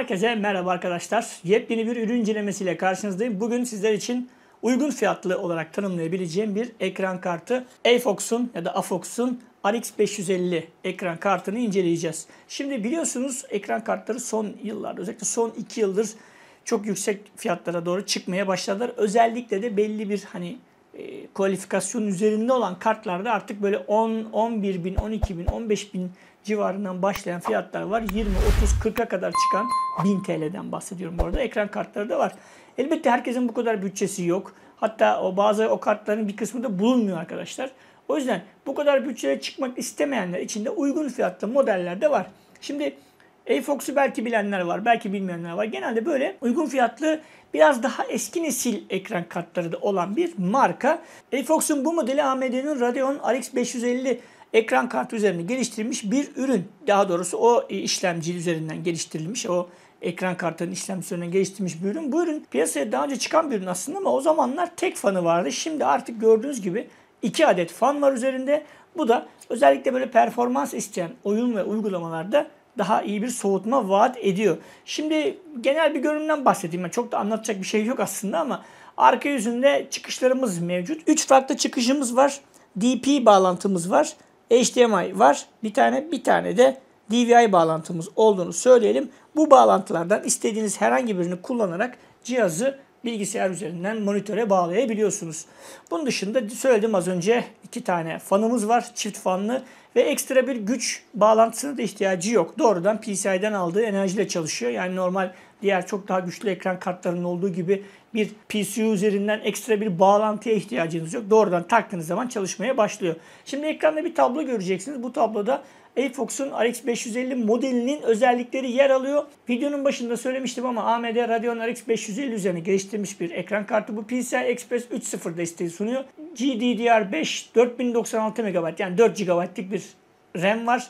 Herkese merhaba arkadaşlar. Yepyeni bir ürün incelemesiyle karşınızdayım. Bugün sizler için uygun fiyatlı olarak tanımlayabileceğim bir ekran kartı AFOX'un ya da AFOX'un RX 550 ekran kartını inceleyeceğiz. Şimdi biliyorsunuz ekran kartları son yıllarda, özellikle son 2 yıldır çok yüksek fiyatlara doğru çıkmaya başladılar. Özellikle de belli bir kualifikasyonun üzerinde olan kartlarda artık böyle 10, 11 bin, 12 bin, 15 bin civarından başlayan fiyatlar var. 20, 30, 40'a kadar çıkan 1000 TL'den bahsediyorum bu arada. Ekran kartları da var. Elbette herkesin bu kadar bütçesi yok. Hatta bazı kartların bir kısmı da bulunmuyor arkadaşlar. O yüzden bu kadar bütçeye çıkmak istemeyenler için de uygun fiyatlı modeller de var. Şimdi AFOX'u belki bilenler var, belki bilmeyenler var. Genelde böyle uygun fiyatlı, biraz daha eski nesil ekran kartları da olan bir marka. AFOX'un bu modeli AMD'nin Radeon RX 550 ekran kartı üzerine geliştirilmiş bir ürün. Daha doğrusu o işlemci üzerinden geliştirilmiş, o ekran kartının işlemci üzerinden geliştirilmiş bir ürün. Bu ürün piyasaya daha önce çıkan bir ürün aslında ama o zamanlar tek fanı vardı. Şimdi artık gördüğünüz gibi 2 adet fan var üzerinde. Bu da özellikle böyle performans isteyen oyun ve uygulamalarda daha iyi bir soğutma vaat ediyor. Şimdi genel bir görünümden bahsedeyim. Yani çok da anlatacak bir şey yok aslında ama arka yüzünde çıkışlarımız mevcut. 3 farklı çıkışımız var. DP bağlantımız var. HDMI var. Bir tane de DVI bağlantımız olduğunu söyleyelim. Bu bağlantılardan istediğiniz herhangi birini kullanarak cihazı bilgisayar üzerinden monitöre bağlayabiliyorsunuz. Bunun dışında söyledim az önce 2 tane fanımız var. Çift fanlı ve ekstra bir güç bağlantısına da ihtiyacı yok. Doğrudan PCI'den aldığı enerjiyle çalışıyor. Yani normal diğer çok daha güçlü ekran kartlarının olduğu gibi bir PCU üzerinden ekstra bir bağlantıya ihtiyacınız yok. Doğrudan taktığınız zaman çalışmaya başlıyor. Şimdi ekranda bir tablo göreceksiniz. Bu tabloda AFOX'un RX 550 modelinin özellikleri yer alıyor. Videonun başında söylemiştim ama AMD Radeon RX 550 üzerine geliştirilmiş bir ekran kartı. Bu PCI Express 3.0 desteği sunuyor. GDDR5 4096 MB yani 4 GB'lik bir RAM var.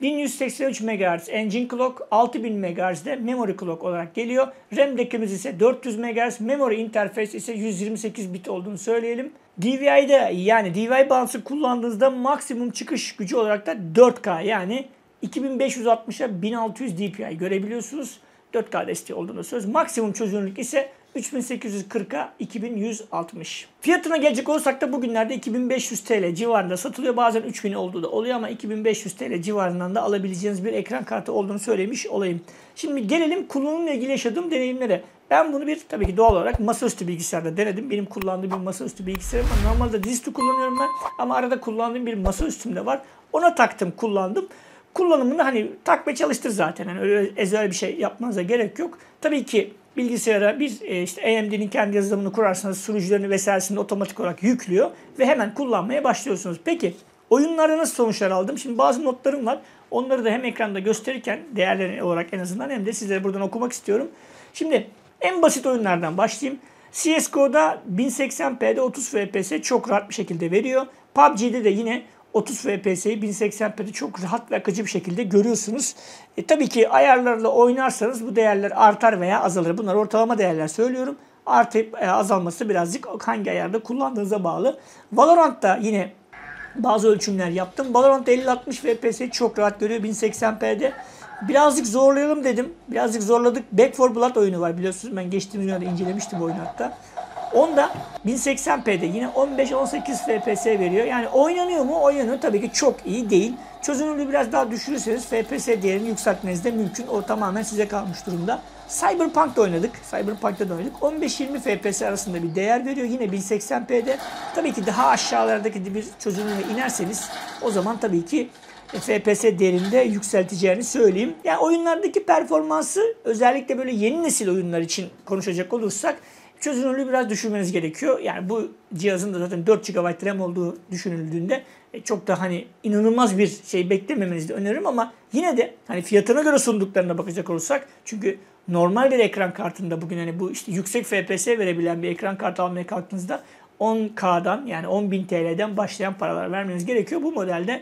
1183 MHz Engine Clock, 6000 MHz de Memory Clock olarak geliyor. RAM dekimiz ise 400 MHz, Memory Interface ise 128 bit olduğunu söyleyelim. DVI'de yani DVI bağlantısı kullandığınızda maksimum çıkış gücü olarak da 4K yani 2560'a 1600 DPI görebiliyorsunuz. 4K desteği olduğunu söz. Maksimum çözünürlük ise 3840'a 2160. Fiyatına gelecek olsak da bugünlerde 2500 TL civarında satılıyor. Bazen 3000 olduğu da oluyor ama 2500 TL civarından da alabileceğiniz bir ekran kartı olduğunu söylemiş olayım. Şimdi gelelim kullanımla ilgili yaşadığım deneyimlere. Ben bunu tabii ki doğal olarak masaüstü bilgisayarda denedim. Benim kullandığım bir masaüstü bilgisayarım var. Normalde dizüstü kullanıyorum ben ama arada kullandığım bir masaüstüm de var. Ona taktım, kullandım. Kullanımını tak ve çalıştır zaten. Yani öyle özel bir şey yapmanıza gerek yok. Tabii ki bilgisayara bir AMD'nin kendi yazılımını kurarsanız sürücülerini vesairesini otomatik olarak yüklüyor ve hemen kullanmaya başlıyorsunuz. Peki oyunlarda nasıl sonuçlar aldım? Şimdi bazı notlarım var. Onları da hem ekranda gösterirken değerleri olarak en azından hem de sizlere buradan okumak istiyorum. Şimdi en basit oyunlardan başlayayım. CSGO'da 1080p'de 30 FPS çok rahat bir şekilde veriyor. PUBG'de de yine 30 FPS'yi 1080p'de çok rahat ve akıcı bir şekilde görüyorsunuz. Tabii ki ayarlarla oynarsanız bu değerler artar veya azalır. Bunlar ortalama değerler söylüyorum. Artıp azalması birazcık hangi ayarda kullandığınıza bağlı. Valorant'ta yine bazı ölçümler yaptım. Valorant 50-60 FPS'yi çok rahat görüyor 1080p'de. Birazcık zorlayalım dedim. Birazcık zorladık. Back 4 Blood oyunu var biliyorsunuz. Ben geçtiğimiz günlerde incelemiştim oyunu hatta. Onda 1080p'de yine 15-18 FPS veriyor. Yani oynanıyor mu? Oynanıyor. Tabii ki çok iyi değil. Çözünürlüğü biraz daha düşürürseniz FPS değerini yükseltmeniz de mümkün. O tamamen size kalmış durumda. Cyberpunk'ta oynadık. Cyberpunk'ta da oynadık. 15-20 FPS arasında bir değer veriyor. Yine 1080p'de. Tabii ki daha aşağılardaki bir çözünürlüğe inerseniz o zaman tabii ki FPS değerinde yükselteceğini söyleyeyim. Yani oyunlardaki performansı özellikle böyle yeni nesil oyunlar için konuşacak olursak çözünürlüğü biraz düşürmeniz gerekiyor. Yani bu cihazın da zaten 4 GB RAM olduğu düşünüldüğünde çok da inanılmaz bir şey beklememenizi de öneririm ama yine de fiyatına göre sunduklarına bakacak olursak çünkü normal bir ekran kartında bugün bu yüksek FPS verebilen bir ekran kartı almaya kalktığınızda 10K'dan yani 10.000 TL'den başlayan paralar vermeniz gerekiyor. Bu modelde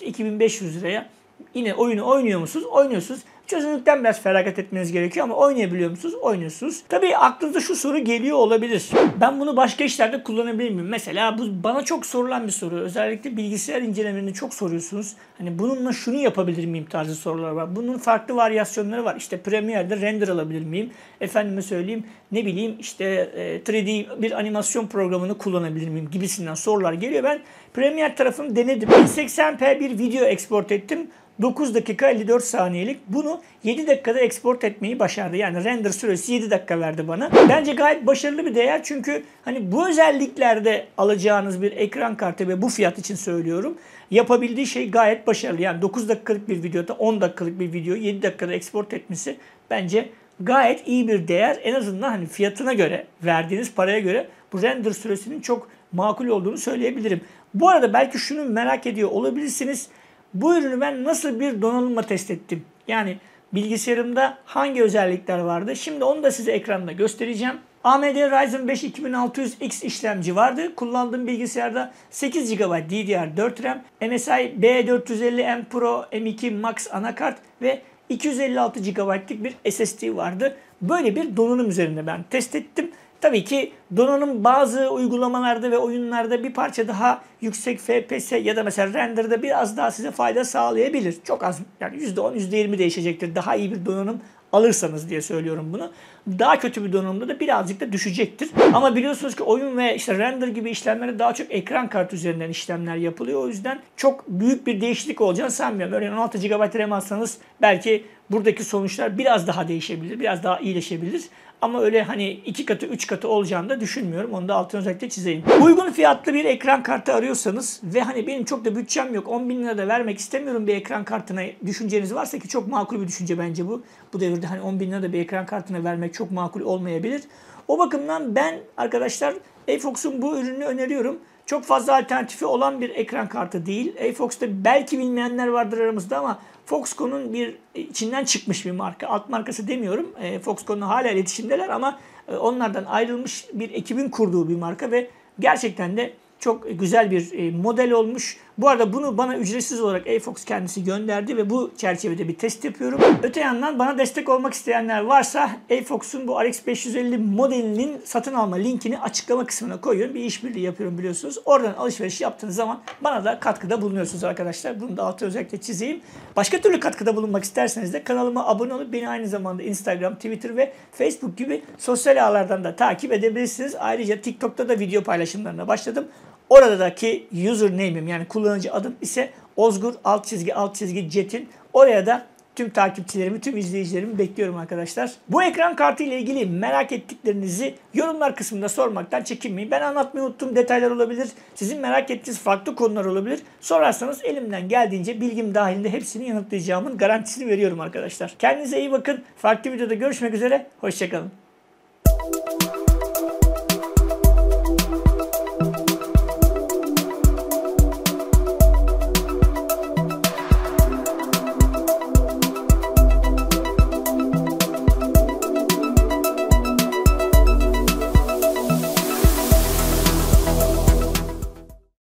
2500 liraya yine oyunu oynuyor musunuz? Oynuyorsunuz. Çözünürlükten biraz feragat etmeniz gerekiyor ama oynayabiliyor musunuz? Oynuyorsunuz. Tabii aklınıza şu soru geliyor olabilir. Ben bunu başka işlerde kullanabilir miyim? Mesela bu bana çok sorulan bir soru. Özellikle bilgisayar incelemelerini çok soruyorsunuz. Hani bununla şunu yapabilir miyim tarzı sorular var. Bunun farklı varyasyonları var. İşte Premiere'de render alabilir miyim? Efendime söyleyeyim ne bileyim işte 3D bir animasyon programını kullanabilir miyim gibisinden sorular geliyor. Ben Premiere tarafını denedim. 1080p bir video export ettim. 9 dakika 54 saniyelik. Bunu 7 dakikada export etmeyi başardı. Yani render süresi 7 dakika verdi bana. Bence gayet başarılı bir değer. Çünkü hani bu özelliklerde alacağınız bir ekran kartı ve bu fiyat için söylüyorum. Yapabildiği şey gayet başarılı. Yani 9 dakikalık bir videoda 10 dakikalık bir video 7 dakikada export etmesi bence gayet iyi bir değer. En azından hani fiyatına göre, verdiğiniz paraya göre bu render süresinin çok makul olduğunu söyleyebilirim. Bu arada belki şunu merak ediyor olabilirsiniz. Bu ürünü ben nasıl bir donanımla test ettim? Yani bilgisayarımda hangi özellikler vardı? Şimdi onu da size ekranda göstereceğim. AMD Ryzen 5 2600X işlemci vardı. Kullandığım bilgisayarda 8 GB DDR4 RAM, MSI B450M Pro M2 Max anakart ve 256 GB'lık bir SSD vardı. Böyle bir donanım üzerinde ben test ettim. Tabii ki donanım bazı uygulamalarda ve oyunlarda bir parça daha yüksek FPS ya da mesela render'da biraz daha size fayda sağlayabilir. Çok az yani %10, %20 değişecektir. Daha iyi bir donanım alırsanız diye söylüyorum bunu. Daha kötü bir donanımda da birazcık da düşecektir. Ama biliyorsunuz ki oyun ve işte render gibi işlemlere daha çok ekran kartı üzerinden işlemler yapılıyor. O yüzden çok büyük bir değişiklik olacağını sanmıyorum. Örneğin 16 GB RAM alsanız belki buradaki sonuçlar biraz daha değişebilir, biraz daha iyileşebilir. Ama öyle hani 2 katı 3 katı olacağını da düşünmüyorum. Onu da altını özellikle çizeyim. Uygun fiyatlı bir ekran kartı arıyorsanız ve hani benim çok da bütçem yok, 10.000 lira da vermek istemiyorum bir ekran kartına düşünceniz varsa ki çok makul bir düşünce bence bu. Bu devirde hani 10.000 lira da bir ekran kartına vermek çok makul olmayabilir. O bakımdan ben arkadaşlar AFOX'un bu ürünü öneriyorum. Çok fazla alternatifi olan bir ekran kartı değil. AFOX'ta belki bilmeyenler vardır aramızda ama Foxconn'un bir içinden çıkmış bir marka. Alt markası demiyorum. Foxconn'la hala iletişimdeler ama onlardan ayrılmış bir ekibin kurduğu bir marka ve gerçekten de çok güzel bir model olmuş. Bu arada bunu bana ücretsiz olarak AFOX kendisi gönderdi ve bu çerçevede bir test yapıyorum. Öte yandan bana destek olmak isteyenler varsa AFOX'un bu RX 550 modelinin satın alma linkini açıklama kısmına koyuyorum. Bir işbirliği yapıyorum biliyorsunuz. Oradan alışveriş yaptığınız zaman bana da katkıda bulunuyorsunuz arkadaşlar. Bunu da altı özellikle çizeyim. Başka türlü katkıda bulunmak isterseniz de kanalıma abone olup beni aynı zamanda Instagram, Twitter ve Facebook gibi sosyal ağlardan da takip edebilirsiniz. Ayrıca TikTok'ta da video paylaşımlarına başladım. Oradaki username'im yani kullanıcı adım ise Özgür _ Çetin. Oraya da tüm takipçilerimi, tüm izleyicilerimi bekliyorum arkadaşlar. Bu ekran kartı ile ilgili merak ettiklerinizi yorumlar kısmında sormaktan çekinmeyin. Ben anlatmayı unuttuğum detaylar olabilir. Sizin merak ettiğiniz farklı konular olabilir. Sorarsanız elimden geldiğince bilgim dahilinde hepsini yanıtlayacağımın garantisini veriyorum arkadaşlar. Kendinize iyi bakın. Farklı videoda görüşmek üzere. Hoşçakalın.